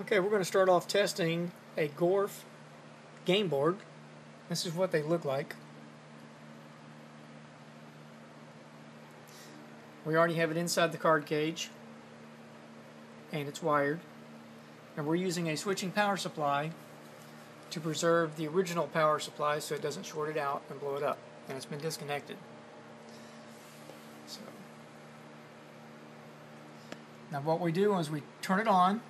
Okay, we're going to start off testing a Gorf game board. This is what they look like. We already have it inside the card cage, and it's wired. And we're using a switching power supply to preserve the original power supply so it doesn't short it out and blow it up. And it's been disconnected. So now what we do is we turn it on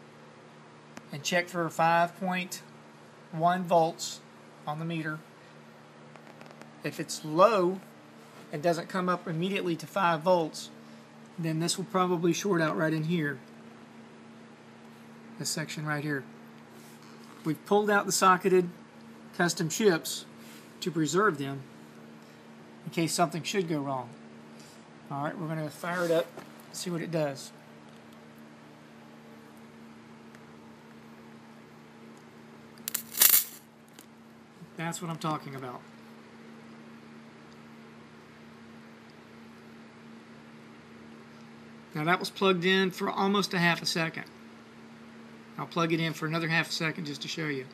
and check for 5.1 volts on the meter. If it's low and doesn't come up immediately to 5 volts, then this will probably short out right in here, this section right here. We've pulled out the socketed custom chips to preserve them in case something should go wrong. Alright, we're going to fire it up, see what it does. That's what I'm talking about. Now that was plugged in for almost a half a second. I'll plug it in for another half a second just to show you.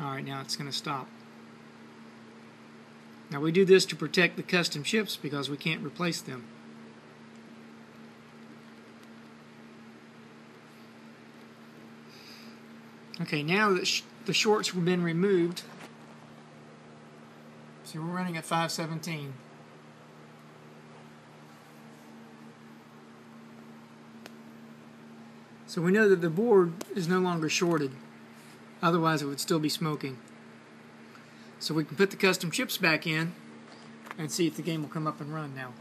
Alright, now it's going to stop. Now we do this to protect the custom chips because we can't replace them. Okay, now that the shorts have been removed, see, we're running at 517. So we know that the board is no longer shorted, otherwise it would still be smoking. So we can put the custom chips back in and see if the game will come up and run now.